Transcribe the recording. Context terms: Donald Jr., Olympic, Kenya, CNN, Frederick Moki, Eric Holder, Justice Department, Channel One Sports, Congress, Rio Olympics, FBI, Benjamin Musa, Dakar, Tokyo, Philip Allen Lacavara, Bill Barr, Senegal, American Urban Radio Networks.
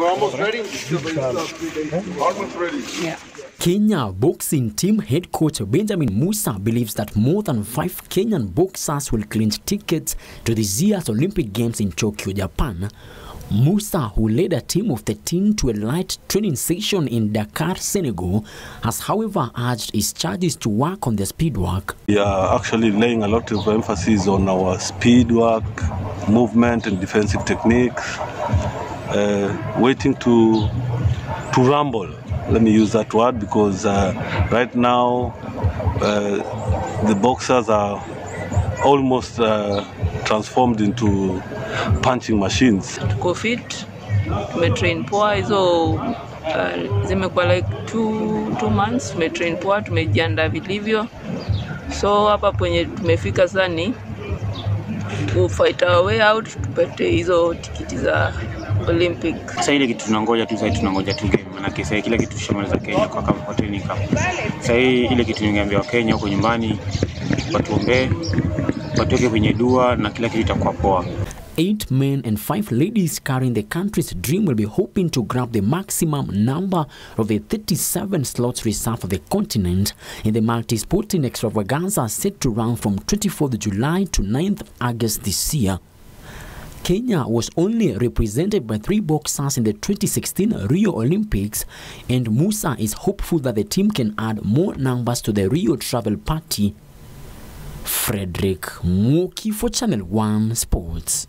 We're almost ready. Almost ready. Yeah. Kenya boxing team head coach Benjamin Musa believes that more than 5 Kenyan boxers will clinch tickets to this year's Olympic Games in Tokyo, Japan. Musa, who led a team of 13 to a light training session in Dakar, Senegal, has however urged his charges to work on their speed work. We are actually laying a lot of emphasis on our speed work, movement and defensive techniques, waiting to rumble. Let me use that word because right now the boxers are almost transformed into punching machines. Tuko fit, tumetrain poa hizo zimekuwa like two months, tumetrain poa, tumejiandaa vilivyo. So hapa penye tumefika sasa ni to fight our way out tupate hizo tikiti za Olympic. Sasa ile kitu tunangoja tu, sasa tunangoja tu game, maana kesi kila kitu shamaliza Kenya kwa kama kwa training camp. Sasa ile kitu ningeambia wa Kenya huko nyumbani watuombe watoke kwenye dua na kila kitu itakuwa poa. 8 men and 5 ladies carrying the country's dream will be hoping to grab the maximum number of the 37 slots reserved for the continent in the multi-sporting extravaganza set to run from 24th July to 9th August this year. Kenya was only represented by 3 boxers in the 2016 Rio Olympics, and Musa is hopeful that the team can add more numbers to the Rio travel party. Frederick Moki for Channel One Sports.